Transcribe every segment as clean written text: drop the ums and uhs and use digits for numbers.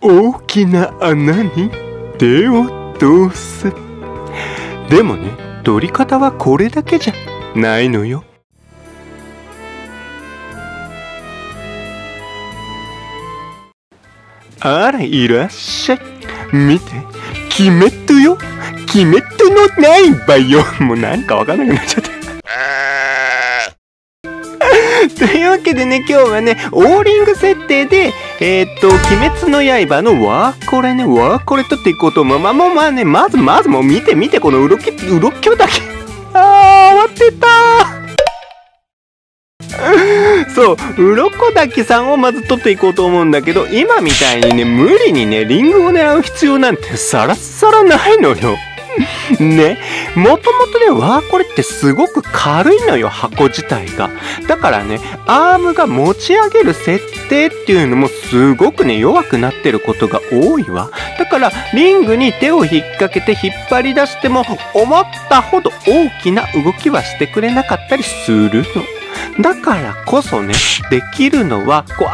大きな穴に手を通す。でもね、取り方はこれだけじゃないのよ。あら、いらっしゃい。見て、キメットよ。キメットのない場よ。もうなんかわかんなくなっちゃった。というわけでね、今日はね、オーリング設定で、鬼滅の刃のワーコレ取っていこうと思う。まあね、まずもう見て、このうろっきょだけ。あー、終わってたー。そう、鱗滝さんをまず取っていこうと思うんだけど、今みたいにね、無理にね、リングを狙う必要なんてさらさらないのよ。ね、もともとね、ワーコレってすごく軽いのよ、箱自体が。だからね、アームが持ち上げる設定っていうのもすごくね、弱くなってることが多いわ。だから、リングに手を引っ掛けて引っ張り出しても、思ったほど大きな動きはしてくれなかったりするの。だからこそね、できるのは、こ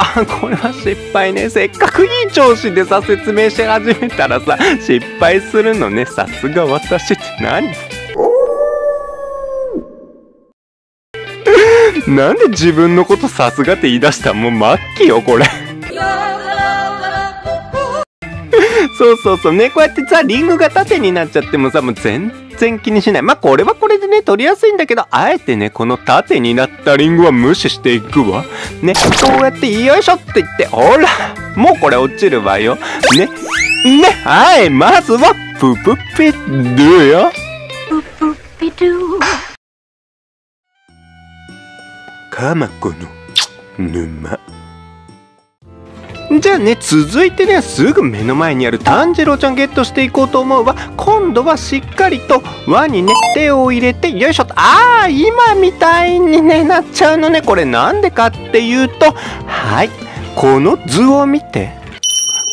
れは失敗ね。せっかくいい調子でさ、説明し始めたらさ、失敗するのね。さすが私って何なんで自分のことさすがって言い出した。もう末期よ、これ。そうね、こうやってさ、リングが縦になっちゃってもさ、もう全然気にしない。まあこれはこれでね、取りやすいんだけど、あえてね、この縦になったリングは無視していくわ。ね、こうやってよいしょって言って、ほら、もうこれ落ちるわよ。ね、ね、はい、まずは、ププピドゥよ。ププピドゥ。カマコの沼。じゃあね、続いてね、すぐ目の前にある炭治郎ちゃんゲットしていこうと思うわ。今度はしっかりと輪にね、手を入れて、よいしょと。ああ、今みたいにね、なっちゃうのね。これなんでかっていうと、はい、この図を見て。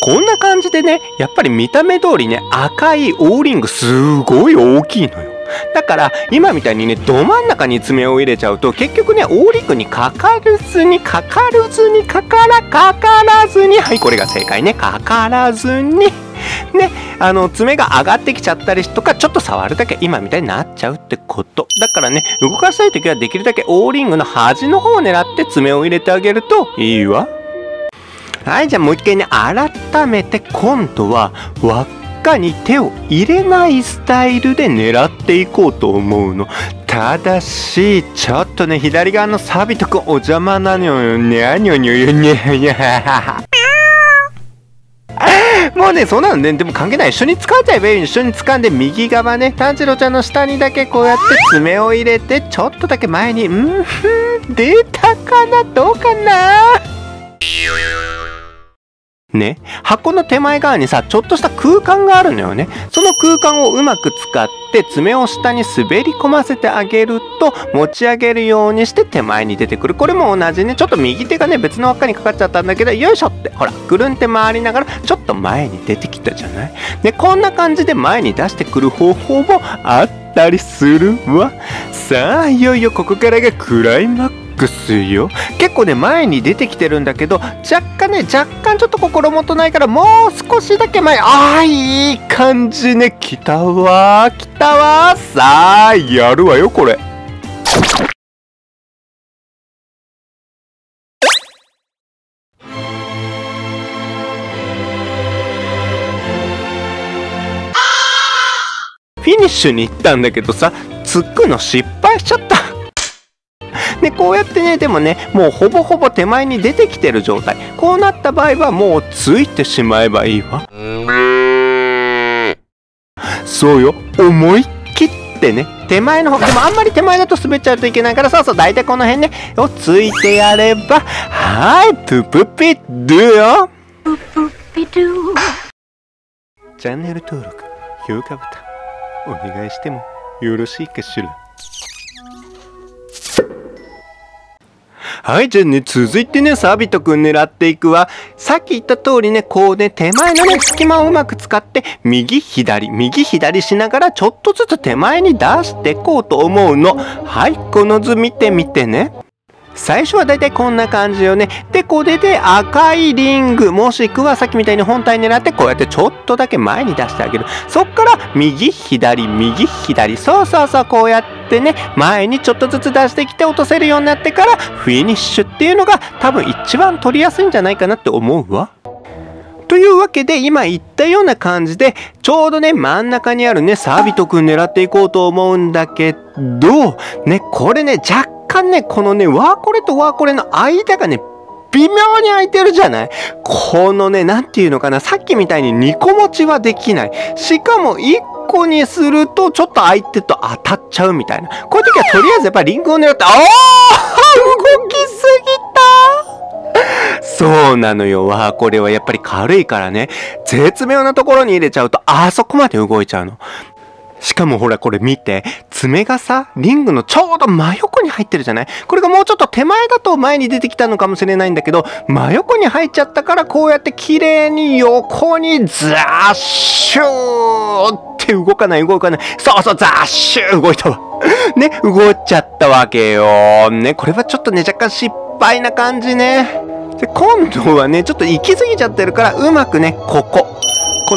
こんな感じでね、やっぱり見た目通りね、赤いOリングすごい大きいのよ。だから今みたいにね、ど真ん中に爪を入れちゃうと、結局ね、オーリングにかからずに、はい、これが正解ね。かからずにね、爪が上がってきちゃったりとか、ちょっと触るだけ今みたいになっちゃうってことだからね、動かしたい時はできるだけオーリングの端の方を狙って爪を入れてあげるといいわ。はい、じゃあもう一回ね、改めて今度は輪っかに手を入れないスタイルで狙っていこうと思うの。ただし、ちょっとね、左側のサビトくんお邪魔なのよ。にゃにょにょにゃにゃ。もうね、そうなのね。でも関係ない。一緒に掴んじゃえばいい。一緒に掴んで、右側ね、炭治郎ちゃんの下にだけこうやって爪を入れて、ちょっとだけ前に、出たかな、どうかなね、箱の手前側にさ、ちょっとした空間があるのよね。その空間をうまく使って爪を下に滑り込ませてあげると、持ち上げるようにして手前に出てくる。これも同じね、ちょっと右手がね、別の輪っかにかかっちゃったんだけど、よいしょって、ほら、ぐるんって回りながらちょっと前に出てきたじゃない。で、こんな感じで前に出してくる方法もあったりするわ。さあ、いよいよここからがクライマックス。結構ね、前に出てきてるんだけど、若干ちょっと心もとないから、もう少しだけ前。ああ、いい感じね。来たわ。さあ、やるわよ、これ。フィニッシュに行ったんだけどさ、つくの失敗しちゃった。ね、こうやってね、でもね、もうほぼ手前に出てきてる状態。こうなった場合はもうついてしまえばいいわ。そうよ、思い切ってね、手前の方。でもあんまり手前だと滑っちゃうといけないから、そう、大体この辺ね、をついてやれば、はい、ププピドゥよ。ププピドゥ。チャンネル登録、評価ボタン、お願いしてもよろしいかしら。はい、じゃあね、続いてね、サビトくん狙っていくわ。さっき言った通りね、こうね、手前のね、隙間をうまく使って、右左しながら、ちょっとずつ手前に出していこうと思うの。はい、この図見てね。最初はだいたいこんな感じよね。で、これで赤いリング、もしくはさっきみたいに本体狙って、こうやってちょっとだけ前に出してあげる。そっから、右、左、右、左。そうそうそう、こうやってね、前にちょっとずつ出してきて落とせるようになってから、フィニッシュっていうのが多分一番取りやすいんじゃないかなって思うわ。というわけで今言ったような感じでちょうどね真ん中にあるねサビトくん狙っていこうと思うんだけどね、これね若干ねこのねワーコレとワーコレの間がね微妙に空いてるじゃない？このねなんていうのかな、さっきみたいに2個持ちはできない。しかも1個にするとちょっと相手と当たっちゃうみたいな。こういう時はとりあえずやっぱりリングを狙って、おー動きすぎた。そうなのよ。わあ、これはやっぱり軽いからね。絶妙なところに入れちゃうと、あそこまで動いちゃうの。しかもほら、これ見て。爪がさ、リングのちょうど真横に入ってるじゃない？これがもうちょっと手前だと前に出てきたのかもしれないんだけど、真横に入っちゃったから、こうやって綺麗に横にザッシューって動かない動かない。そうそう、ザッシュー動いたわ。ね、動いちゃったわけよ。ね、これはちょっとね、若干失敗な感じね。で今度はねちょっと行き過ぎちゃってるから、うまくねこ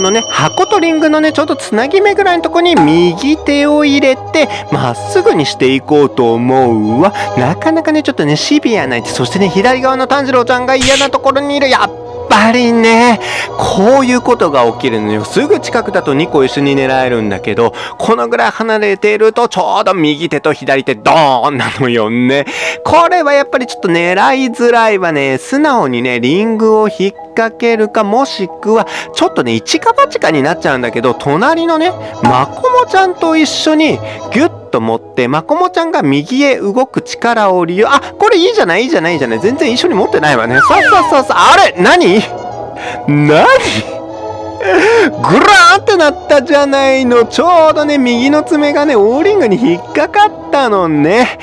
のね箱とリングのねちょうどつなぎ目ぐらいのとこに右手を入れてまっすぐにしていこうと思うわ。なかなかねちょっとねシビアな位置、そしてね左側の炭治郎ちゃんが嫌なところにいる。やっぱりねこういうことが起きるのよ。すぐ近くだと2個一緒に狙えるんだけど、このぐらい離れているとちょうど右手と左手ドーンなのよね。これはやっぱりちょっと狙いづらいわね。素直にねリングを引っ掛けるか、もしくはちょっとね一か八かになっちゃうんだけど、隣のねマコモちゃんと一緒にギュッと持って、マコモちゃんが右へ動く力を利用。あ、これいいじゃないいいじゃないいいじゃない。全然一緒に持ってないわね。そうそうそうそう。あれ何グラーってなったじゃないの。ちょうどね右の爪がねオーリングに引っかかったのね。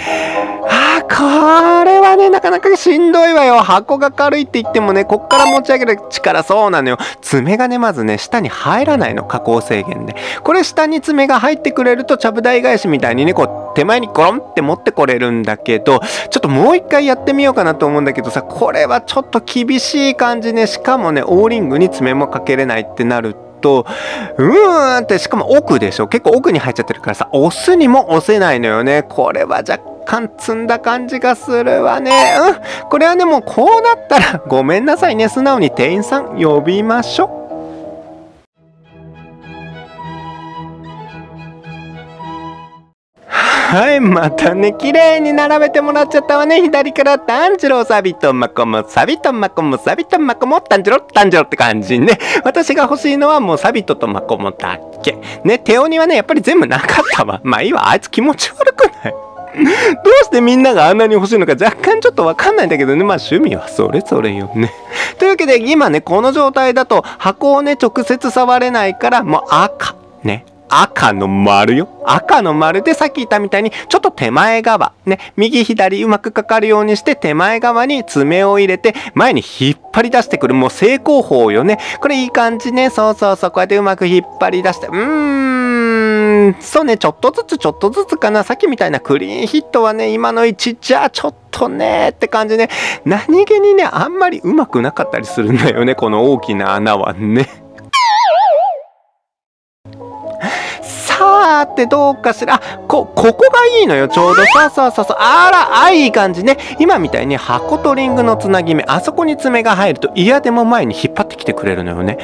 あー、これはねなかなかしんどいわよ。箱が軽いって言ってもね、こっから持ち上げる力、そうなのよ。爪がねまずね下に入らないの、加工制限で。これ下に爪が入ってくれるとちゃぶ台返しみたいにねこう手前にゴロンって持ってこれるんだけど、ちょっともう一回やってみようかなと思うんだけどさ、これはちょっと厳しい感じね。しかもねオーリングに爪もかけれないってなるとって、しかも奥でしょ、結構奥に入っちゃってるからさ、押すにも押せないのよね。これは若干積んだ感じがするわね。うん、これはねもうこうなったらごめんなさいね、素直に店員さん呼びましょ。はい、またね、綺麗に並べてもらっちゃったわね。左から炭治郎、サビト、マコモ、サビト、マコモ、サビト、マコモ、炭治郎、炭治郎って感じね。私が欲しいのはもうサビトとマコモだけ。ね、手鬼はね、やっぱり全部なかったわ。まあいいわ、あいつ気持ち悪くない？どうしてみんながあんなに欲しいのか若干ちょっとわかんないんだけどね。まあ趣味はそれぞれよね。というわけで、今ね、この状態だと箱をね、直接触れないから、もう赤。ね。赤の丸よ。赤の丸でさっき言ったみたいに、ちょっと手前側。ね。右左うまくかかるようにして、手前側に爪を入れて、前に引っ張り出してくる。もう正攻法よね。これいい感じね。そうそうそう。こうやってうまく引っ張り出して。そうね。ちょっとずつちょっとずつかな。さっきみたいなクリーンヒットはね、今の位置じゃちょっとねって感じね。何気にね、あんまりうまくなかったりするんだよね。この大きな穴はね。さあってどうかしら。ここがいいのよ。ちょうどそうそうそうそう。あら、あ、いい感じね。今みたいに箱とリングのつなぎ目、あそこに爪が入ると嫌でも前に引っ張ってきてくれるのよね。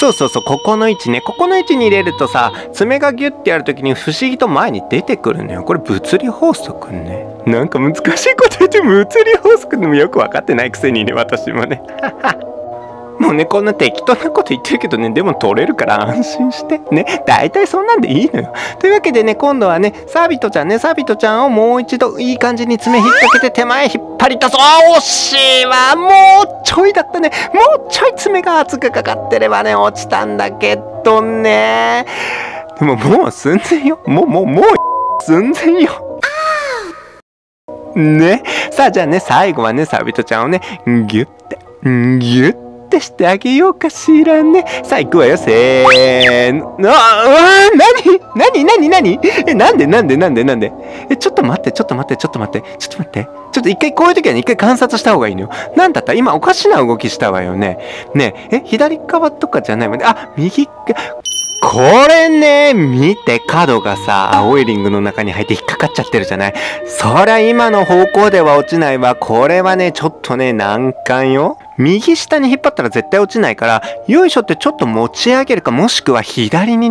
そうそうそう、ここの位置ね。ここの位置に入れるとさ、爪がギュッてやるときに不思議と前に出てくるのよ。これ物理法則ね。なんか難しいこと言って、物理法則でもよく分かってないくせにね、私もね。もうね、こんな適当なこと言ってるけどね、でも取れるから安心して。ね、大体そんなんでいいのよ。というわけでね、今度はね、サビトちゃんをもう一度いい感じに爪引っ掛けて手前引っ張り出そう。惜しいわ。もうちょいだったね。もうちょい爪が厚くかかってればね、落ちたんだけどね。でももう寸前よ。もう寸前よ。ね。さあじゃあね、最後はね、サビトちゃんをね、ギュッて、ギュッて。出してあげようかしらね。さあ行くわよ、せーの。ああ、なにえ、なんでえ、ちょっと待って。ちょっと一回こういう時はね、一回観察した方がいいのよ。なんだった？今おかしな動きしたわよね。ねえ、左側とかじゃないもんね。あ、右側。これね、見て、角がさ、青いリングの中に入って引っかかっちゃってるじゃない。そりゃ今の方向では落ちないわ。これはね、ちょっとね、難関よ。右下に引っ張ったら絶対落ちないから、よいしょってちょっと持ち上げるか、もしくは左に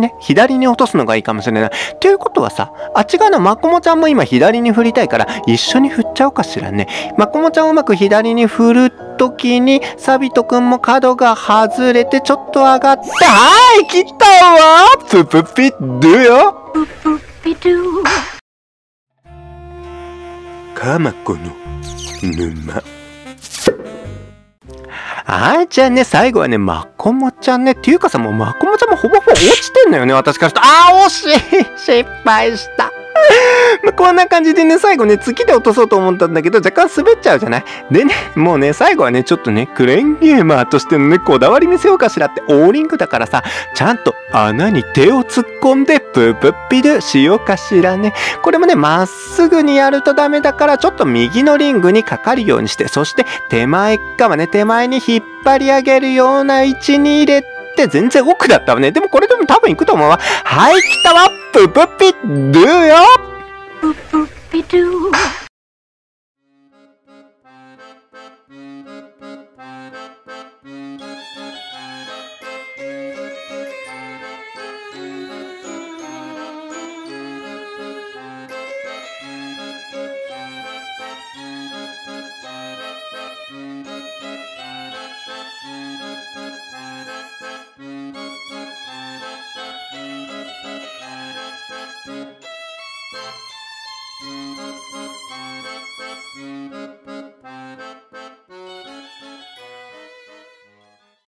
落とすのがいいかもしれない。ということはさ、あっち側のまこもちゃんも今左に振りたいから、一緒に振っちゃおうかしらね。まこもちゃんをうまく左に振る時に、サビトくんも角が外れてちょっと上がった。はい、来たわー。ププピドゥよ。ププピドゥ。かまこの沼。はい、じゃあね、最後はね、まこもちゃんね。っていうかさ、もうまこもちゃんもほぼほぼ落ちてんのよね、私からすると。あー、惜しい。失敗した。まあこんな感じでね、最後ね、月で落とそうと思ったんだけど、若干滑っちゃうじゃない。でね、もうね、最後はね、ちょっとね、クレーンゲーマーとしてのね、こだわり見せようかしらって。オーリングだからさ、ちゃんと穴に手を突っ込んで、ププピドゥしようかしらね。これもね、まっすぐにやるとダメだから、ちょっと右のリングにかかるようにして、そして手前側ね、手前に引っ張り上げるような位置に入れて、全然奥だったわね。でもこれでも多分行くと思うわ。はい、来たわ。ププピドゥよ。ププピドゥ。